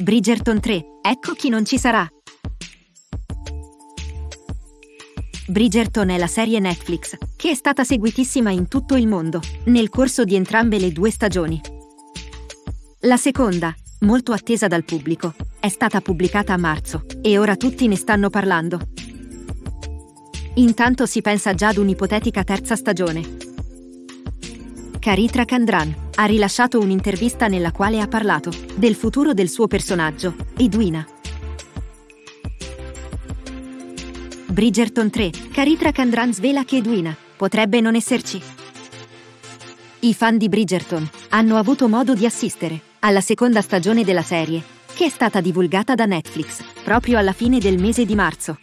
Bridgerton 3, ecco chi non ci sarà. Bridgerton è la serie Netflix, che è stata seguitissima in tutto il mondo, nel corso di entrambe le due stagioni. La seconda, molto attesa dal pubblico, è stata pubblicata a marzo, e ora tutti ne stanno parlando. Intanto si pensa già ad un'ipotetica terza stagione. Charithra Chandran ha rilasciato un'intervista nella quale ha parlato del futuro del suo personaggio, Edwina. Bridgerton 3, Charithra Chandran svela che Edwina potrebbe non esserci. I fan di Bridgerton hanno avuto modo di assistere alla seconda stagione della serie, che è stata divulgata da Netflix proprio alla fine del mese di marzo.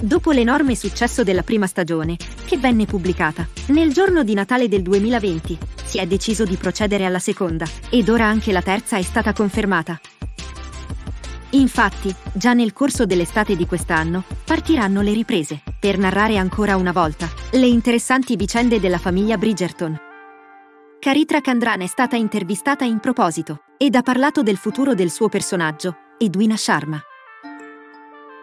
Dopo l'enorme successo della prima stagione, che venne pubblicata nel giorno di Natale del 2020, si è deciso di procedere alla seconda, ed ora anche la terza è stata confermata. Infatti, già nel corso dell'estate di quest'anno, partiranno le riprese, per narrare ancora una volta le interessanti vicende della famiglia Bridgerton. Charithra Chandran è stata intervistata in proposito, ed ha parlato del futuro del suo personaggio, Edwina Sharma.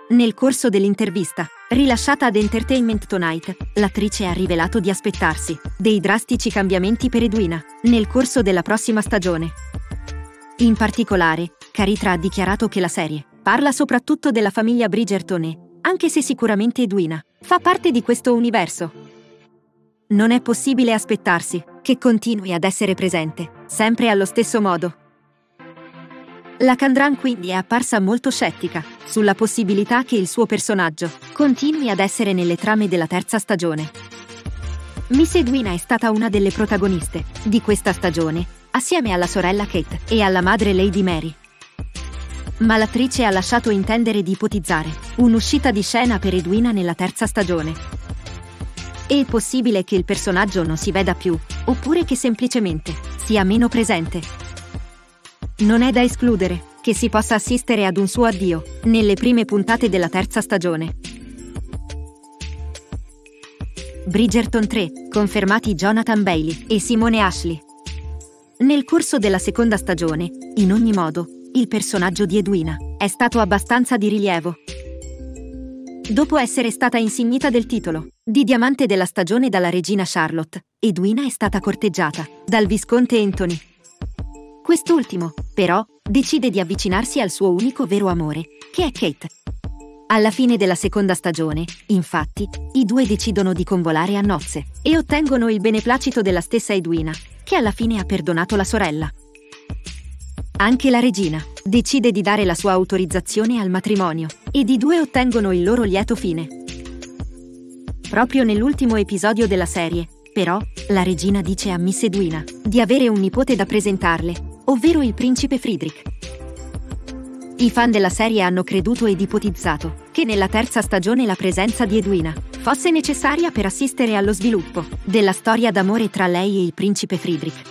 Nel corso dell'intervista, rilasciata ad Entertainment Tonight, l'attrice ha rivelato di aspettarsi dei drastici cambiamenti per Edwina, nel corso della prossima stagione. In particolare, Charithra ha dichiarato che la serie parla soprattutto della famiglia Bridgerton e, anche se sicuramente Edwina fa parte di questo universo, non è possibile aspettarsi che continui ad essere presente, sempre allo stesso modo. La Chandran quindi è apparsa molto scettica sulla possibilità che il suo personaggio continui ad essere nelle trame della terza stagione. Miss Edwina è stata una delle protagoniste di questa stagione, assieme alla sorella Kate e alla madre Lady Mary. Ma l'attrice ha lasciato intendere di ipotizzare un'uscita di scena per Edwina nella terza stagione. È possibile che il personaggio non si veda più, oppure che semplicemente sia meno presente. Non è da escludere che si possa assistere ad un suo addio nelle prime puntate della terza stagione. Bridgerton 3, confermati Jonathan Bailey e Simone Ashley. Nel corso della seconda stagione, in ogni modo, il personaggio di Edwina è stato abbastanza di rilievo. Dopo essere stata insignita del titolo di diamante della stagione dalla regina Charlotte, Edwina è stata corteggiata dal visconte Anthony. Quest'ultimo, però, decide di avvicinarsi al suo unico vero amore, che è Kate. Alla fine della seconda stagione, infatti, i due decidono di convolare a nozze e ottengono il beneplacito della stessa Edwina, che alla fine ha perdonato la sorella. Anche la regina decide di dare la sua autorizzazione al matrimonio, ed i due ottengono il loro lieto fine. Proprio nell'ultimo episodio della serie, però, la regina dice a Miss Edwina di avere un nipote da presentarle, ovvero il principe Friedrich. I fan della serie hanno creduto ed ipotizzato che nella terza stagione la presenza di Edwina fosse necessaria per assistere allo sviluppo della storia d'amore tra lei e il principe Friedrich.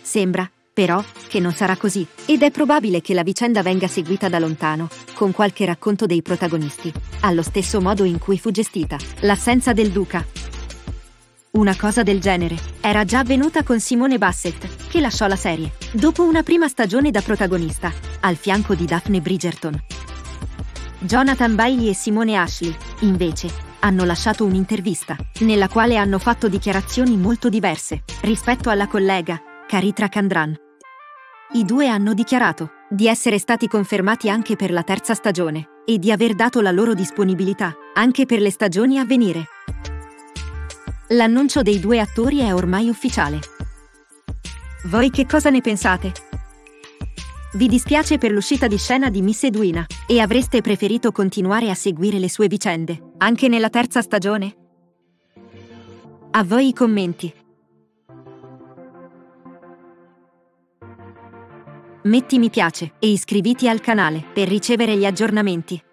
Sembra, però, che non sarà così, ed è probabile che la vicenda venga seguita da lontano, con qualche racconto dei protagonisti, allo stesso modo in cui fu gestita l'assenza del duca. Una cosa del genere era già avvenuta con Simon Basset, che lasciò la serie dopo una prima stagione da protagonista, al fianco di Daphne Bridgerton. Jonathan Bailey e Simone Ashley, invece, hanno lasciato un'intervista nella quale hanno fatto dichiarazioni molto diverse rispetto alla collega Charithra Chandran. I due hanno dichiarato di essere stati confermati anche per la terza stagione e di aver dato la loro disponibilità anche per le stagioni a venire. L'annuncio dei due attori è ormai ufficiale. Voi che cosa ne pensate? Vi dispiace per l'uscita di scena di Miss Edwina e avreste preferito continuare a seguire le sue vicende anche nella terza stagione? A voi i commenti. Metti mi piace e iscriviti al canale per ricevere gli aggiornamenti.